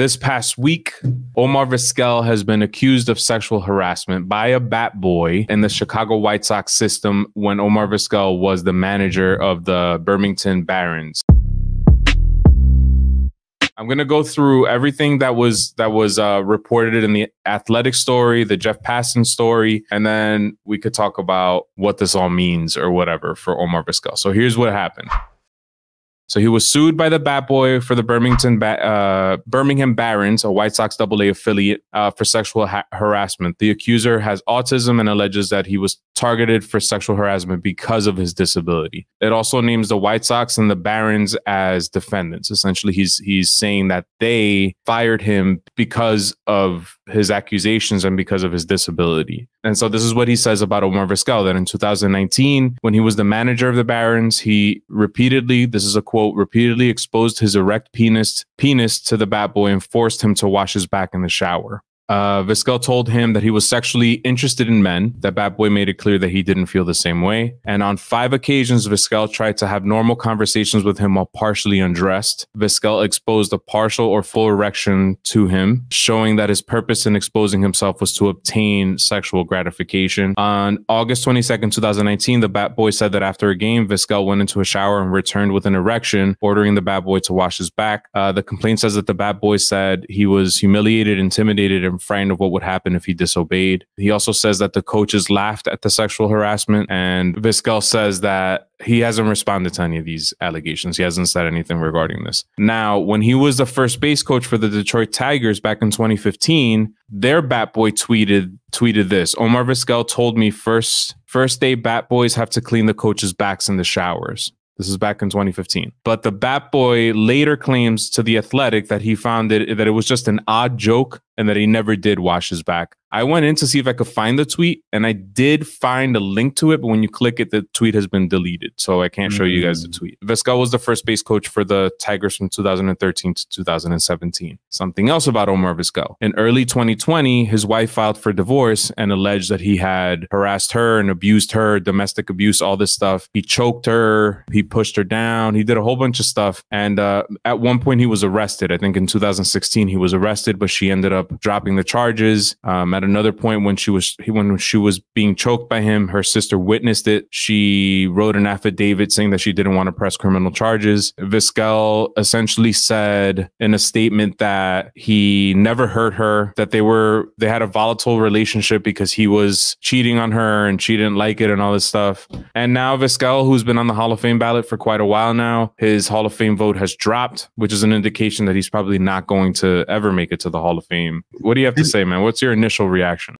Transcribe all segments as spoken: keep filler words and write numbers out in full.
This past week, Omar Vizquel has been accused of sexual harassment by a bat boy in the Chicago White Sox system when Omar Vizquel was the manager of the Birmingham Barons. I'm going to go through everything that was that was uh, reported in the Athletic story, the Jeff Passan story, and then we could talk about what this all means or whatever for Omar Vizquel. So here's what happened. So he was sued by the bat boy for the Birmingham, ba uh, Birmingham Barons, a White Sox double A affiliate, uh, for sexual ha harassment. The accuser has autism and alleges that he was targeted for sexual harassment because of his disability. It also names the White Sox and the Barons as defendants. Essentially, he's he's saying that they fired him because of his accusations and because of his disability. And so this is what he says about Omar Vizquel, that in two thousand nineteen, when he was the manager of the Barons, he repeatedly, this is a quote, repeatedly exposed his erect penis penis to the bat boy and forced him to wash his back in the shower. Uh, Vizquel told him that he was sexually interested in men. That bat boy made it clear that he didn't feel the same way. And on five occasions, Vizquel tried to have normal conversations with him while partially undressed. Vizquel exposed a partial or full erection to him, showing that his purpose in exposing himself was to obtain sexual gratification. On August twenty-second, two thousand nineteen, the bat boy said that after a game, Vizquel went into a shower and returned with an erection, ordering the bat boy to wash his back. Uh, the complaint says that the bat boy said he was humiliated, intimidated, and frightened of what would happen if he disobeyed. He also says that the coaches laughed at the sexual harassment, and Vizquel says that he hasn't responded to any of these allegations. He hasn't said anything regarding this. Now, when he was the first base coach for the Detroit Tigers back in twenty fifteen, their bat boy tweeted tweeted this. Omar Vizquel told me first first day bat boys have to clean the coaches' backs in the showers. This is back in twenty fifteen. But the bat boy later claims to the Athletic that he found it, that it was just an odd joke and that he never did wash his back. I went in to see if I could find the tweet, and I did find a link to it, but when you click it, the tweet has been deleted, so I can't show you guys the tweet. Vizquel was the first base coach for the Tigers from two thousand thirteen to two thousand seventeen. Something else about Omar Vizquel. In early twenty twenty, his wife filed for divorce and alleged that he had harassed her and abused her, domestic abuse, all this stuff. He choked her. He pushed her down. He did a whole bunch of stuff, and uh, at one point, he was arrested. I think in two thousand sixteen, he was arrested, but she ended up dropping the charges. Um, At another point, when she was when she was being choked by him, her sister witnessed it. She wrote an affidavit saying that she didn't want to press criminal charges. Vizquel essentially said in a statement that he never hurt her, that they were they had a volatile relationship because he was cheating on her and she didn't like it and all this stuff. And now Vizquel, who's been on the Hall of Fame ballot for quite a while now, his Hall of Fame vote has dropped, which is an indication that he's probably not going to ever make it to the Hall of Fame. What do you have to say, man? What's your initial reaction?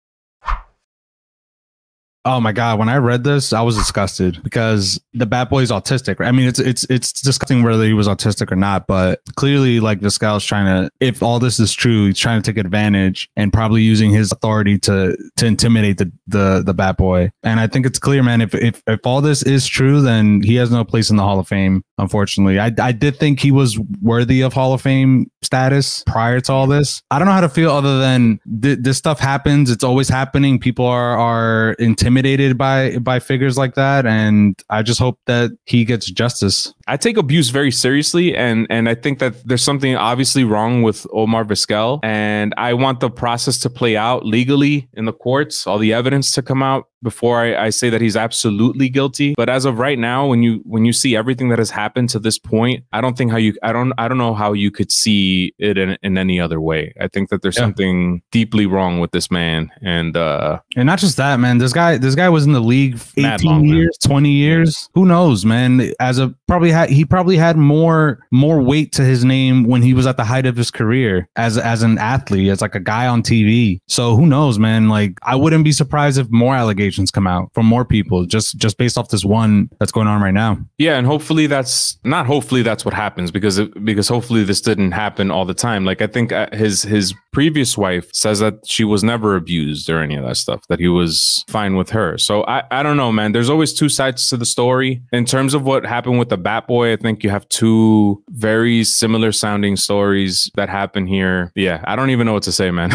Oh my God, when I read this, I was disgusted because the bat boy is autistic. I mean, it's it's it's disgusting whether he was autistic or not, but clearly, like, Vizquel's trying to, if all this is true, he's trying to take advantage and probably using his authority to to intimidate the the, the bat boy. And I think it's clear, man, if, if if all this is true, then he has no place in the Hall of Fame, unfortunately. I, I did think he was worthy of Hall of Fame status prior to all this. I don't know how to feel other than th this stuff happens. It's always happening. People are, are intimidated. Intimidated by by figures like that, and I just hope that he gets justice. I take abuse very seriously, and and I think that there's something obviously wrong with Omar Vizquel, and I want the process to play out legally in the courts, all the evidence to come out before I, I say that he's absolutely guilty. But as of right now, when you when you see everything that has happened to this point, I don't think how you I don't I don't know how you could see it in, in any other way. I think that there's yeah. something deeply wrong with this man, and uh, and not just that, man. This guy this guy was in the league for eighteen years, twenty years. Who knows, man? As a probably had, he probably had more more weight to his name when he was at the height of his career as as an athlete, as like a guy on T V. So who knows, man? Like, I wouldn't be surprised if more allegations come out from more people just just based off this one that's going on right now. Yeah, and hopefully that's not hopefully that's what happens, because it, because hopefully this didn't happen all the time. Like, I think his his previous wife says that she was never abused or any of that stuff, that he was fine with her. So I I don't know, man. There's always two sides to the story. In terms of what happened with the bat boy, I think you have two very similar sounding stories that happen here. Yeah, I don't even know what to say, man.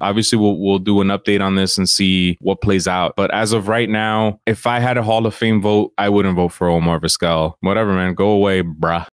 Obviously, we'll we'll do an update on this and see what plays out. But But as of right now, if I had a Hall of Fame vote, I wouldn't vote for Omar Vizquel. Whatever, man. Go away, bruh.